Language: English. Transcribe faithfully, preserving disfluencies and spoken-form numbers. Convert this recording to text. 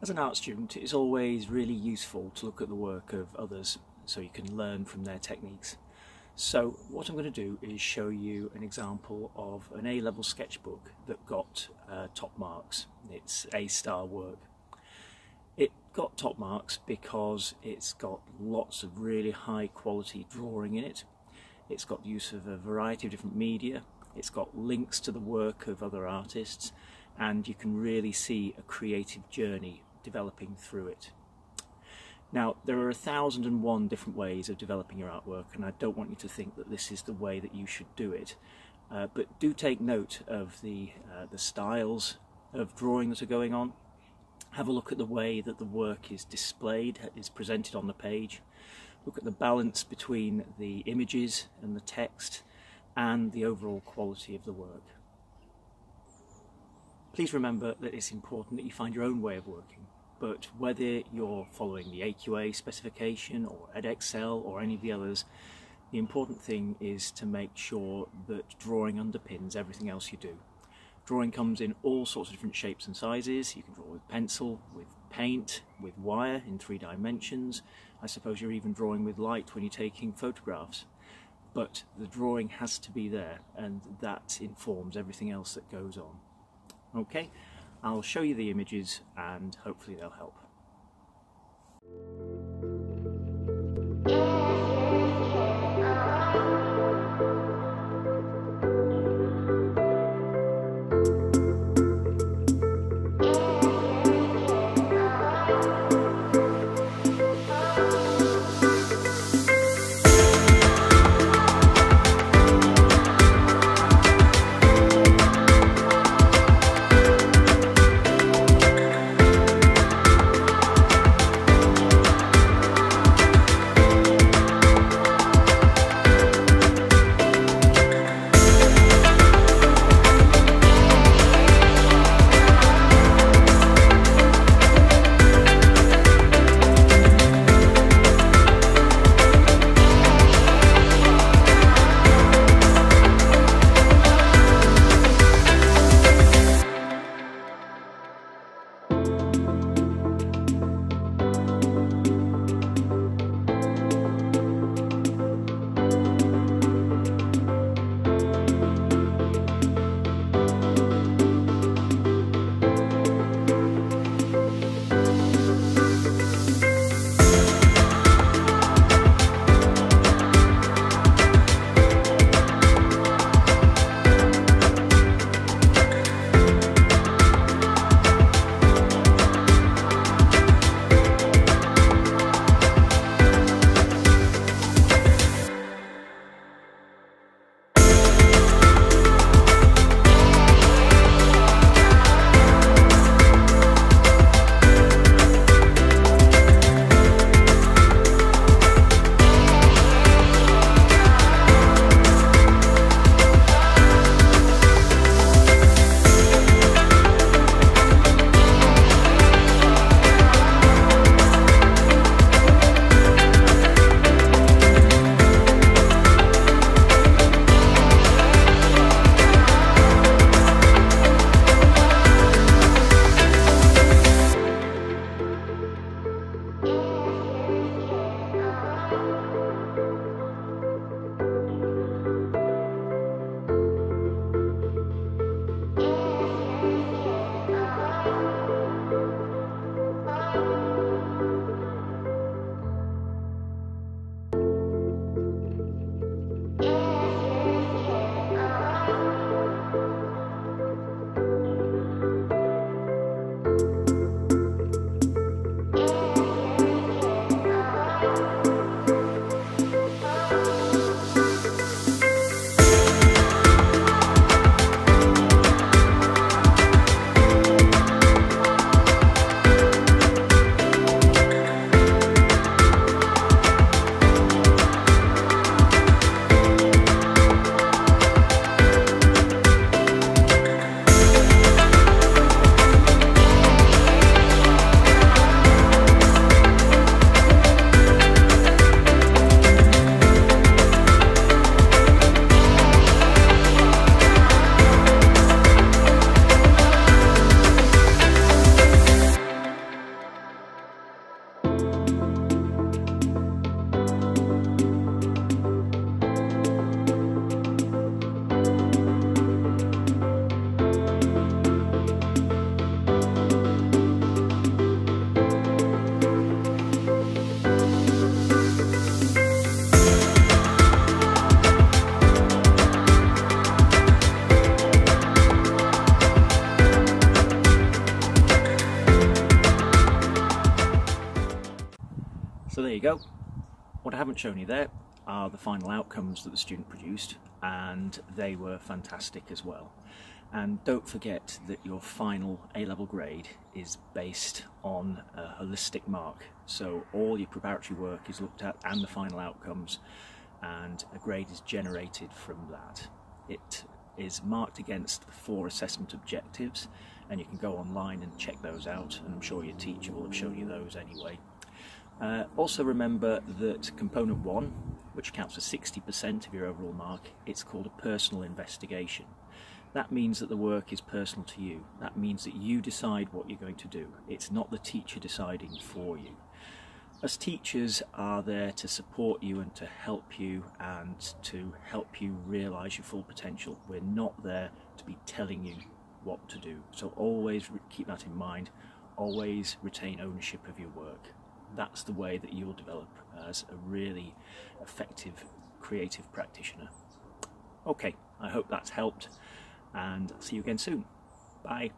As an art student, it's always really useful to look at the work of others so you can learn from their techniques. So what I'm going to do is show you an example of an A level sketchbook that got uh, top marks. It's A star work. It got top marks because it's got lots of really high quality drawing in it. It's got the use of a variety of different media. It's got links to the work of other artists, and you can really see a creative journey developing through it. Now, there are a thousand and one different ways of developing your artwork, and I don't want you to think that this is the way that you should do it. Uh, but do take note of the, uh, the styles of drawing that are going on. Have a look at the way that the work is displayed, is presented on the page. Look at the balance between the images and the text and the overall quality of the work. Please remember that it's important that you find your own way of working. But whether you're following the A Q A specification or Edexcel or any of the others, the important thing is to make sure that drawing underpins everything else you do. Drawing comes in all sorts of different shapes and sizes. You can draw with pencil, with paint, with wire in three dimensions. I suppose you're even drawing with light when you're taking photographs. But the drawing has to be there, and that informs everything else that goes on. Okay? I'll show you the images and hopefully they'll help. So there you go. What I haven't shown you there are the final outcomes that the student produced, and they were fantastic as well. And don't forget that your final A-level grade is based on a holistic mark. So all your preparatory work is looked at and the final outcomes, and a grade is generated from that. It is marked against the four assessment objectives, and you can go online and check those out, and I'm sure your teacher will have shown you those anyway. Uh, also remember that component one, which accounts for sixty percent of your overall mark, it's called a personal investigation. That means that the work is personal to you. That means that you decide what you're going to do. It's not the teacher deciding for you. As teachers are there to support you and to help you and to help you realise your full potential. We're not there to be telling you what to do. So always keep that in mind. Always retain ownership of your work. That's the way that you'll develop as a really effective creative practitioner. Okay, I hope that's helped, and see you again soon. Bye.